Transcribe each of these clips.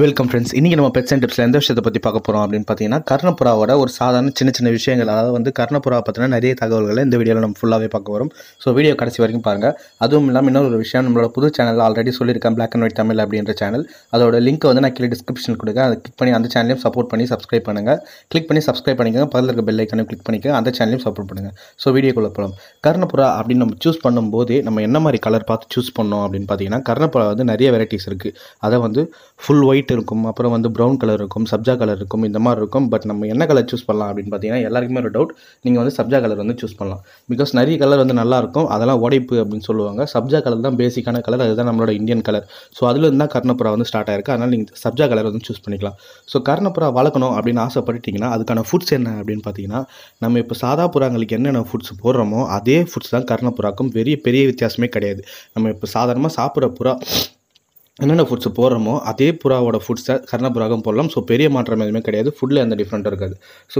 Welcome friends, இன்றைக்கி நம்ம pets and டிப்ஸில் எந்த விஷயத்தை பற்றி பார்க்க போகிறோம் அப்படின்னு பார்த்தீங்கன்னா, கர்ணப்புறாவோட ஒரு சாதாரண சின்ன சின்ன விஷயங்கள், அதாவது வந்து கர்ணப்புறாவை பற்றின நிறைய தகவல்களை இந்த வீடியோவில் நம்ம ஃபுல்லாகவே பார்க்க வரும். ஸோ வீடியோ கடைசி வரைக்கும் பாருங்கள். அதுவும் இல்லாமல் இன்னொரு விஷயம், நம்மளோட புது சேனலில் ஆல்ரெடி சொல்லியிருக்கேன், பிளாக் அண்ட் ஒயிட் தமிழ் அப்படின்ற சேனல், அதோட லிங்க் வந்து நான் கீழே டிஸ்கிரிப்ஷன் கொடுக்க, அதை கிளிக் பண்ணி அந்த சேனலையும் சப்போர்ட் பண்ணி சப்ஸ்கிரைப் பண்ணுங்கள். கிளிக் பண்ணி சப்ஸ்கிரைப் பண்ணிக்கோங்க, பக்கத்தில் இருக்க பெல் ஐக்கானையும் கிளிக் பண்ணிக்க, அந்த சேனலையும் சப்போர்ட் பண்ணுங்கள். ஸோ வீடியோக்குள்ளே போகலாம். கர்ணப்புறா அப்படின்னு நம்ம சூஸ் பண்ணும்போது நம்ம என்ன மாதிரி கலர் பார்த்து சூஸ் பண்ணோம் அப்படின்னு பார்த்தீங்கன்னா, கர்ணப்புறா வந்து நிறைய வெரைட்டிஸ் இருக்குது. அதை வந்து ஃபுல் ஒயிட் இருக்கும், அப்புறம் வந்து ப்ரௌன் கலர் இருக்கும், சப்ஜா கலர் இருக்கும், இந்த மாதிரி இருக்கும். பட் நம்ம என்ன கலர் சூஸ் பண்ணலாம் அப்படின்னு பார்த்தீங்கன்னா, எல்லாருக்குமே ஒரு டவுட், நீங்கள் வந்து சப்ஜா கலர் வந்து சூஸ் பண்ணலாம். பிகாஸ் நிறைய கலர் வந்து நல்லாயிருக்கும், அதெல்லாம் உடைப்பு அப்படின்னு சொல்லுவாங்க. சப்ஜா கலர் தான் பேசிக்கான கலர், அதுதான் நம்மளோட இந்தியன் கலர். ஸோ அதுலேருந்து தான் கர்ணப்புறா வந்து ஸ்டார்ட் ஆயிருக்கு. அதனால் நீங்கள் சப்ஜா கலர் வந்து சூஸ் பண்ணிக்கலாம். ஸோ கர்ணப்புறா வளர்க்கணும் அப்படின்னு ஆசைப்பட்டுட்டிங்கன்னா, அதுக்கான ஃபுட்ஸ் என்ன அப்படின்னு பார்த்தீங்கன்னா, நம்ம இப்போ சாதா புறாங்களுக்கு என்னென்ன ஃபுட்ஸ் போடுறோமோ அதே ஃபுட்ஸ் தான் கர்ணப்புறாக்கும். பெரிய வித்தியாசமே கிடையாது. நம்ம இப்போ சாதாரணமாக சாப்பிட்ற புறா என்னென்ன ஃபுட்ஸ் போடுறோமோ அதே புறாவோட ஃபுட்ஸை கர்ணப்புறாவும் போடலாம். ஸோ பெரிய மாற்றம் எதுவுமே கிடையாது, ஃபுட்டில் எந்த டிஃப்ரெண்ட்டும் இருக்காது. ஸோ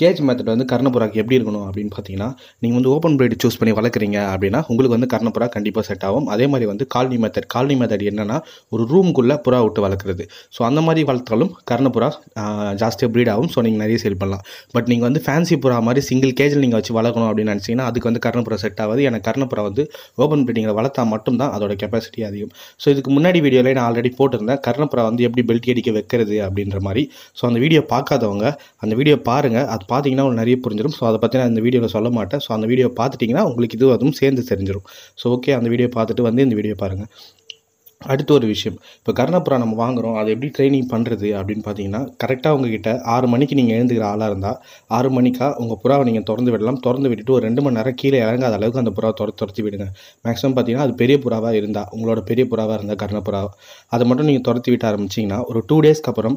கேஜ் மெத்தட் வந்து கர்ணப்புறாக்கு எப்படி இருக்கணும் அப்படின்னு பார்த்தீங்கன்னா, நீங்கள் வந்து ஓப்பன் ப்ரீட் சூஸ் பண்ணி வளர்க்குறீங்க அப்படின்னா உங்களுக்கு வந்து கர்ணப்புறா கண்டிப்பாக செட் ஆகும். அதே மாதிரி வந்து காலனி மெத்தட் என்னென்னா, ஒரு ரூமுக்குள்ளே புறா விட்டு வளர்க்குறது. ஸோ அந்த மாதிரி வளர்த்தாலும் கர்ணப்புறா ஜாஸ்தியாக ப்ரீட் ஆகும். ஸோ நீங்கள் நிறைய சேல் பண்ணலாம். பட் நீங்கள் வந்து ஃபேன்சி புறா மாதிரி சிங்கிள் கேஜில் நீங்கள் வச்சு வளர்க்கணும் அப்படின்னு நினச்சிங்கன்னா, அதுக்கு வந்து கர்ணப்புறா செட் ஆகாது. ஏன்னா கர்ணப்புறா வந்து ஓப்பன் ப்ரீட்டிங்கில் வளர்த்தா மட்டும்தான் அதோட கெப்பாசிட்டி அதிகம். ஸோ இதுக்கு முன்னாடி வீடியோல நான் ஆல்ரெடி போட்டிருந்தேன், கர்ணப்புறா வந்து எப்படி பெல்ட் அடிக்க வைக்கிறது அப்படின்ற மாதிரி. ஸோ அந்த வீடியோ பார்க்காதவங்க அந்த வீடியோ பாருங்க, அது பார்த்தீங்கன்னா உங்களுக்கு நிறைய புரிஞ்சிடும். ஸோ அதை பற்றி நான் இந்த வீடியோவில் சொல்ல மாட்டேன். ஸோ அந்த வீடியோ பார்த்துட்டிங்கன்னா உங்களுக்கு இது அதுவும் சேர்ந்து தெரிஞ்சிடும். ஸோ ஓகே, அந்த வீடியோ பார்த்துட்டு வந்து இந்த வீடியோ பாருங்கள். அடுத்த ஒரு விஷயம், இப்போ கர்ணப்புறா நம்ம வாங்குகிறோம், அது எப்படி ட்ரைனிங் பண்ணுறது அப்படின்னு பார்த்தீங்கன்னா, கரெக்டாக உங்ககிட்ட 6 மணிக்கு நீங்கள் எழுந்துக்கிற ஆளாக இருந்தால் 6 மணிக்காக உங்கள் புறாவை நீங்கள் திறந்து விடலாம். திறந்து விட்டுட்டு ஒரு 2 மணி நேரம் கீழே இறங்காத அளவுக்கு அந்த புறாவை துரத்தி விடுங்க. மேக்ஸிமம் பார்த்தீங்கன்னா, அது பெரிய புறாவாக இருந்தால், உங்களோட பெரிய புறாவாக இருந்தால் கர்ணப்புறாவை, அதை மட்டும் நீங்கள் துரத்தி விட்டு ஆரம்பிச்சிங்கன்னா ஒரு 2 டேஸ்க்கு அப்புறம்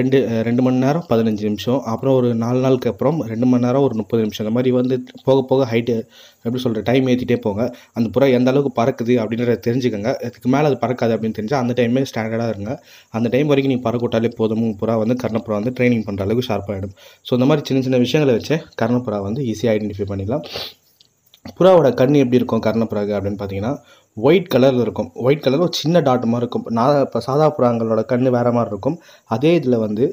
2 மணி நேரம் 15 நிமிஷம், அப்புறம் ஒரு 4 நாளுக்கு அப்புறம் 2 மணி நேரம் ஒரு 30 நிமிஷம், இந்த மாதிரி வந்து போக போக ஹைட்டு எப்படி சொல்கிற டைம் ஏற்றிட்டே போங்க. அந்த புறா எந்த அளவுக்கு பறக்குது அப்படின்றத தெரிஞ்சுக்கோங்க. அதுக்கு மேலே அது பறக்காது அப்படின்னு தெரிஞ்சால் அந்த டைமே ஸ்டாண்டர்டாக இருங்க. அந்த டைம் வரைக்கும் நீங்கள் பறக்கூட்டாலே போதும், புறா வந்து கர்ணப்புறா வந்து ட்ரைனிங் பண்ணுற அளவுக்கு ஷார்ப்பாகிடும். ஸோ இந்த மாதிரி சின்ன சின்ன விஷயங்களை வச்சு கர்ணப்புறா வந்து ஈஸியாக ஐடென்டிஃபை பண்ணிக்கலாம். புறாவோட கண் எப்படி இருக்கும் கர்ணப்புறாவுக்கு அப்படின்னு பார்த்தீங்கன்னா, ஒயிட் கலரில் இருக்கும். ஒயிட் கலர் ஒரு சின்ன டாட் மாதிரி இருக்கும். இப்போ சாதா புறாங்களோட கண் வேறு மாதிரி இருக்கும். அதே இதில் வந்து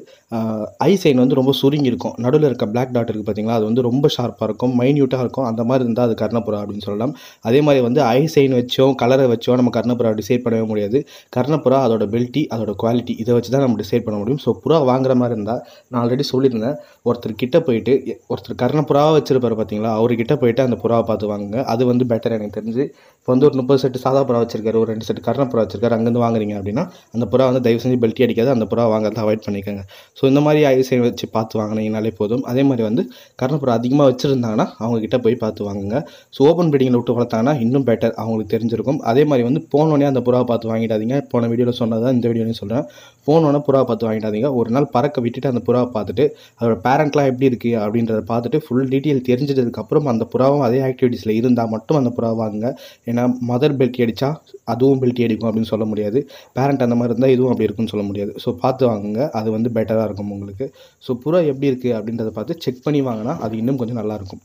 ஐசைன் வந்து ரொம்ப சுருங்கி இருக்கும். நடுவில் இருக்க பிளாக் டாட் இருக்குது பார்த்தீங்களா, அது வந்து ரொம்ப ஷார்ப்பாக இருக்கும், மைன்யூட்டாக இருக்கும். அந்த மாதிரி இருந்தால் அது கர்ணப்புறா அப்படின்னு சொல்லலாம். அதே மாதிரி வந்து ஐசைன் வச்சோ கலரை வச்சோ நம்ம கர்ணப்புறா டிசைட் பண்ணவே முடியாது. கர்ணப்புறா அதோட பெல்ட்டி, அதோட குவாலிட்டி, இதை வச்சு தான் நம்ம டிசைட் பண்ண முடியும். ஸோ புறா வாங்குற மாதிரி இருந்தால் நான் ஆல்ரெடி சொல்லியிருந்தேன், ஒருத்தர் கர்ணப்புறாவை வச்சுருப்பார் பார்த்தீங்களா, அவர்கிட்ட போயிட்டு அந்த புறாவை பார்த்து வாங்குங்க. அது வந்து பெட்டர். எனக்கு தெரிஞ்சு இப்போ வந்து ஒரு 30 செட்டு சாதா புறா வச்சிருக்காரு, ஒரு 2 செட்டு கர்ணப்புறா வச்சிருக்காரு, அங்கேருந்து வாங்குறீங்க அப்படின்னா அந்த புறா வந்து தயவு செஞ்சு பெல்ட்டி அடிக்காது. அந்த புறா வாங்குறதை அவாய்ட் பண்ணிக்கோங்க. ஸோ இந்த மாதிரி ஐசைன் வச்சு பார்த்து வாங்கினீங்கனாலே போதும். அதே மாதிரி வந்து கர்ணப்புறா அதிகமாக வச்சுருந்தாங்கன்னா அவங்ககிட்ட போய் பார்த்து வாங்குங்க. ஸோ ஓப்பன் பீட்டிங்கில் விட்டு வளர்த்தாங்கன்னா இன்னும் பெட்டர், அவங்களுக்கு தெரிஞ்சிருக்கும். அதே மாதிரி வந்து போனோடனே அந்த புறாவை பார்த்து வாங்கிடாதீங்க. போன வீடியோவில் சொன்னதான் இந்த வீடியோலையும் சொல்கிறேன், போனோடனே புறாவை பார்த்து வாங்கிடாதீங்க. ஒரு நாள் பறக்க விட்டுட்டு அந்த புறாவை பார்த்துட்டு அதோட பேரண்ட்லாம் எப்படி இருக்குது அப்படின்றத பார்த்துட்டு ஃபுல் டீட்டெயில் தெரிஞ்சிட்டதுக்கப்புறம் அந்த புறாவும் அதே ஆக்டிவிட்டீஸில் இருந்தால் மட்டும் அந்த புறாவை வாங்குங்க. ஏன்னா மதர் பெல்ட்டி அடித்தா அதுவும் பெல்ட்டி அடிக்கும் அப்படின்னு சொல்ல முடியாது, பேரண்ட் அந்த மாதிரி இருந்தால் இதுவும் அப்படி இருக்குன்னு சொல்ல முடியாது. ஸோ பார்த்து வாங்குங்க, அது வந்து பெட்டராக இருக்கும் உங்களுக்கு. ஸோ புறா எப்படி இருக்குது அப்படின்றத பார்த்து செக் பண்ணி வாங்கினா அது இன்னும் கொஞ்சம் நல்லாயிருக்கும்.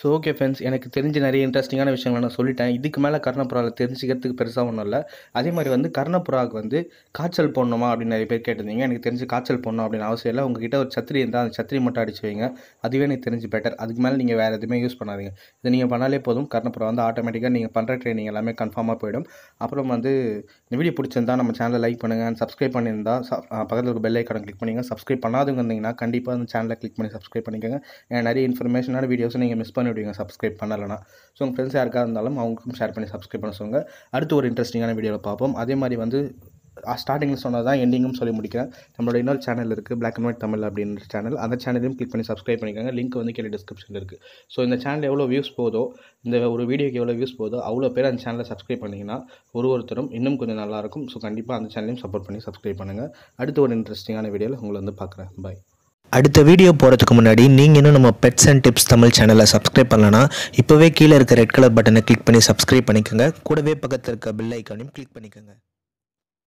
ஸோ ஓகே ஃப்ரெண்ட்ஸ், எனக்கு தெரிஞ்ச நிறைய இன்ட்ரெஸ்டிங்கான விஷயங்களை நான் சொல்லிட்டேன். இதுக்கு மேலே கர்ணப்புறாவில் தெரிஞ்சுக்கிறதுக்கு பெருசாக ஒன்றும் இல்லை. அதே மாதிரி வந்து கர்ணப்புறாவுக்கு வந்து காய்ச்சல் போடணுமா அப்படின்னு நிறைய பேர் கேட்டிருந்தீங்க. எனக்கு தெரிஞ்சு காய்ச்சல் போடணும் அப்படின்னு அவசியம் இல்லை. உங்ககிட்ட ஒரு சத்திரி இருந்தால் அந்த சத்திரி மட்டும் அடிச்சு வைங்க, அதுவே எனக்கு தெரிஞ்சு பெட்டர். அதுக்கு மேலே நீங்கள் வேறு எதுவுமே யூஸ் பண்ணாதீங்க. இதை நீங்கள் பண்ணாலே போதும், கர்ணப்புறா வந்து ஆட்டோமேட்டிக்காக நீங்கள் பண்ணுற ட்ரைனிங் எல்லாமே கன்ஃபார்மாக போயிடும். அப்புறம் வந்து இந்த வீடியோ பிடிச்சிருந்தா நம்ம சேனலை லைக் பண்ணுங்கள், சப்ஸ்கிரைப் பண்ணியிருந்தா பக்கத்தில் ஒரு பெல் ஐக்கானை கிளிக் பண்ணிங்க. சப்ஸ்கிரைப் பண்ணாதவங்க இருந்தீங்கன்னா கண்டிப்பாக அந்த சேனலை கிளிக் பண்ணி சப்ஸ்கிரைப் பண்ணிக்கோங்க. ஏன்னா நிறைய இன்ஃபர்மேஷனான வீடியோஸை நீங்கள் மிஸ் பண்ணிவிடுவீங்க சப்ஸ்கிரைப் பண்ணலைன்னா. ஸோ உங்கள் ஃப்ரெண்ட்ஸ் யாருக்காக இருந்தாலும் அவங்களுக்கும் ஷேர் பண்ணி சப்ஸ்கிரைப் பண்ண சொல்லுங்கள். அடுத்து ஒரு இன்ட்ரெஸ்டிங்கான வீடியோவில் பார்ப்போம். அதே மாதிரி வந்து ஸ்டார்டிங்கில் சொன்னது தான் எண்டிங்கும் சொல்லி முடிக்கிறேன். நம்மளோட இன்னொரு சேனல் இருக்குது, பிளாக் அண்ட் ஒயிட் தமிழ் அப்படின்ற சேனல், அந்த சேனலையும் கிளிக் பண்ணி சப்ஸ்கிரைப் பண்ணிக்கோங்க. லிங்க் வந்து கீழே டிஸ்கிரிப்ஷனில் இருக்குது. ஸோ இந்த சேனல் எவ்வளோ வியூஸ் போதோ, இந்த ஒரு வீடியோக்கு எவ்வளோ வியூஸ் போதோ அவ்வளோ பேர் அந்த சேனலை சப்ஸ்கிரைப் பண்ணிங்கன்னா ஒருத்தரும் இன்னும் கொஞ்சம் நல்லாயிருக்கும். ஸோ கண்டிப்பாக அந்த சேனலையும் சப்போர்ட் பண்ணி சப்ஸ்கிரைப் பண்ணுங்கள். அடுத்து ஒரு இன்ட்ரெஸ்டிங்கான வீடியோவில் உங்களை வந்து பார்க்குறேன். பாய். அடுத்த வீடியோ போகிறதுக்கு முன்னாடி நீங்கள் இன்னும் நம்ம பெட்ஸ் அண்ட் டிப்ஸ் தமிழ் சேனலை சப்ஸ்கிரைப் பண்ணலன்னா இப்போவே கீழே இருக்க ரெட் கலர் பட்டனை கிளிக் பண்ணி சப்ஸ்கிரைப் பண்ணிக்கோங்க. கூடவே பக்கத்தில் இருக்க பெல் ஐக்கானையும் கிளிக் பண்ணிக்கோங்க.